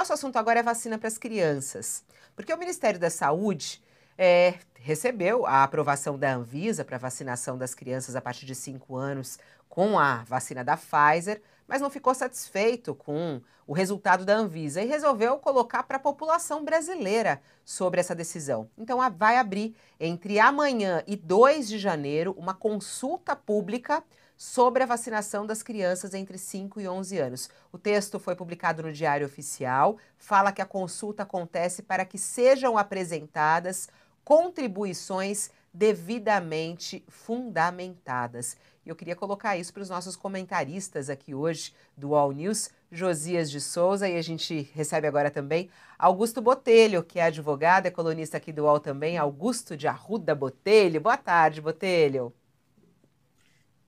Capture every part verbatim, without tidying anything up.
Nosso assunto agora é vacina para as crianças, porque o Ministério da Saúde é, recebeu a aprovação da Anvisa para a vacinação das crianças a partir de cinco anos com a vacina da Pfizer, mas não ficou satisfeito com o resultado da Anvisa e resolveu colocar para a população brasileira sobre essa decisão. Então vai abrir entre amanhã e dois de janeiro uma consulta pública sobre a vacinação das crianças entre cinco e onze anos. O texto foi publicado no Diário Oficial, fala que a consulta acontece para que sejam apresentadas contribuições devidamente fundamentadas. E eu queria colocar isso para os nossos comentaristas aqui hoje do U O L News, Josias de Souza, e a gente recebe agora também Augusto Botelho, que é advogado, é colunista aqui do U O L também, Augusto de Arruda Botelho. Boa tarde, Botelho.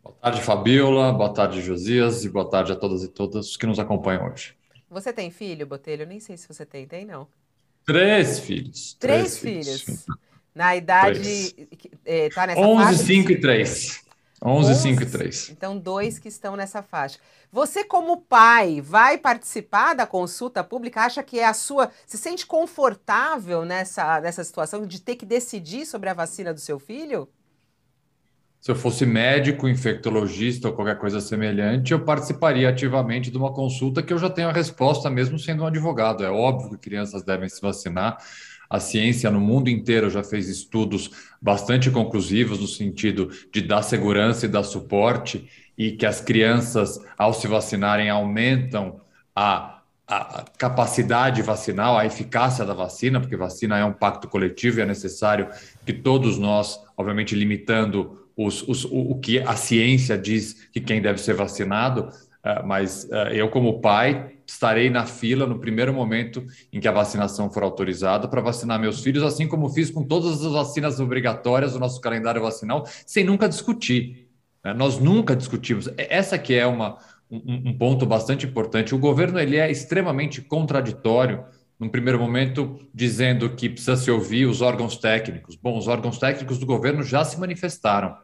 Boa tarde, Fabíola, boa tarde, Josias, e boa tarde a todas e todos que nos acompanham hoje. Você tem filho, Botelho? Nem sei se você tem, tem não. Três filhos. Três, três filhos. filhos. Na idade... Está nessa onze, faixa? onze, cinco e três. onze, cinco e três. Então, dois que estão nessa faixa. Você, como pai, vai participar da consulta pública? Acha que é a sua... Se sente confortável nessa, nessa situação de ter que decidir sobre a vacina do seu filho? Se eu fosse médico, infectologista ou qualquer coisa semelhante, eu participaria ativamente de uma consulta que eu já tenho a resposta mesmo sendo um advogado. É óbvio que crianças devem se vacinar. A ciência no mundo inteiro já fez estudos bastante conclusivos no sentido de dar segurança e dar suporte, e que as crianças, ao se vacinarem, aumentam a a capacidade vacinal, a eficácia da vacina, porque vacina é um pacto coletivo e é necessário que todos nós, obviamente limitando Os, os, o, o que a ciência diz que quem deve ser vacinado, uh, mas uh, eu, como pai, estarei na fila no primeiro momento em que a vacinação for autorizada para vacinar meus filhos, assim como fiz com todas as vacinas obrigatórias do nosso calendário vacinal, sem nunca discutir. Né? Nós nunca discutimos. Essa que é uma, um, um ponto bastante importante. O governo ele é extremamente contraditório, num primeiro momento, dizendo que precisa se ouvir os órgãos técnicos. Bom, os órgãos técnicos do governo já se manifestaram.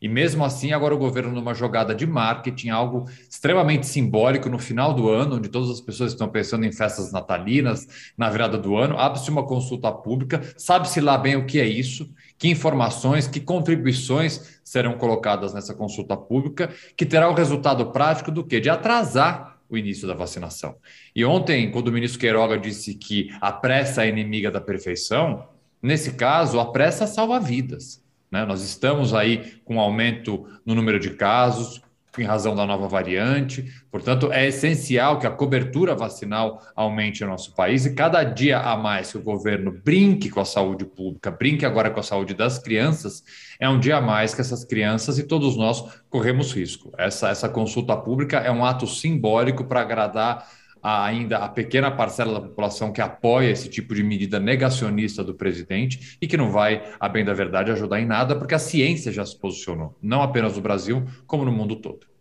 E mesmo assim, agora o governo, numa jogada de marketing, algo extremamente simbólico, no final do ano, onde todas as pessoas estão pensando em festas natalinas, na virada do ano, abre-se uma consulta pública, sabe-se lá bem o que é isso, que informações, que contribuições serão colocadas nessa consulta pública, que terá o resultado prático do quê? De atrasar o início da vacinação. E ontem, quando o ministro Queiroga disse que a pressa é inimiga da perfeição, nesse caso, a pressa salva vidas. Né? Nós estamos aí com um aumento no número de casos, em razão da nova variante, portanto, é essencial que a cobertura vacinal aumente no nosso país, e cada dia a mais que o governo brinque com a saúde pública, brinque agora com a saúde das crianças, é um dia a mais que essas crianças e todos nós corremos risco. Essa, essa consulta pública é um ato simbólico para agradar a, ainda a pequena parcela da população que apoia esse tipo de medida negacionista do presidente e que não vai, a bem da verdade, ajudar em nada, porque a ciência já se posicionou, não apenas no Brasil, como no mundo todo.